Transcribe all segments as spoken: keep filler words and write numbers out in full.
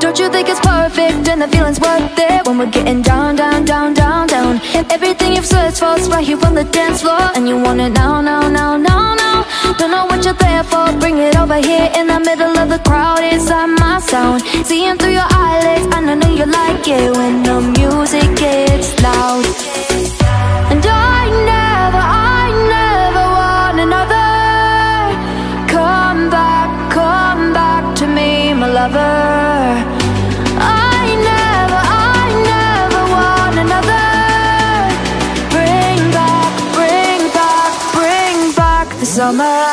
Don't you think it's perfect and the feeling's worth it when we're getting down, down, down, down, down? And everything you've searched for's right here on the dance floor, and you want it now, now, now, now, now. Don't know what you're there for, bring it over here in the middle of the crowd. Inside my sound, seeing through your eyelids, and I know you like it when the music gets loud. And I never, I never want another. Come back, come back to me, my lover. Summer.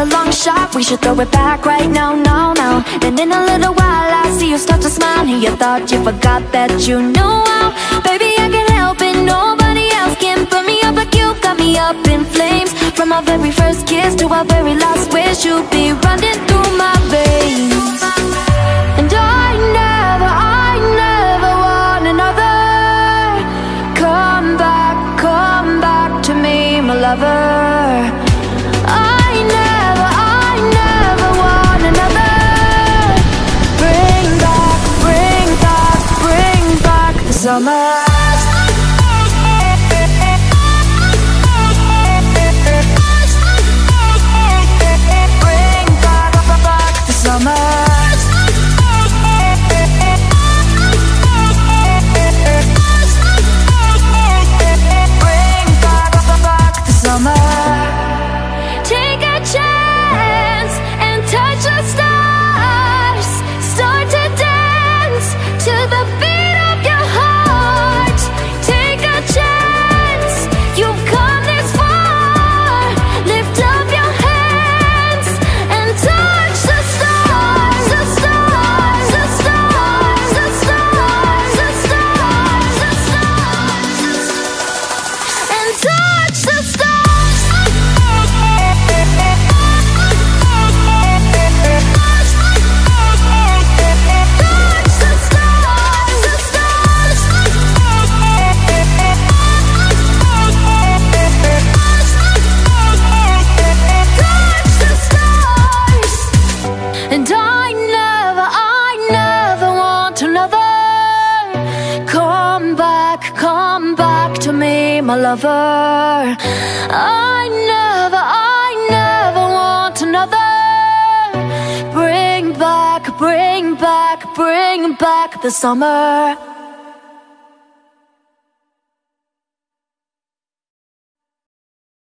A long shot, we should throw it back right now, now, now. And in a little while I see you start to smile, and you thought you forgot that you knew how. Baby, I can't help it, nobody else can put me up like you. Got me up in flames, from our very first kiss to our very last wish. You'll be running through my veins. And I never, I never want another. Come back, come back to me, my lover. Summer. My lover, I never, I never want another. Bring back, bring back, bring back the summer.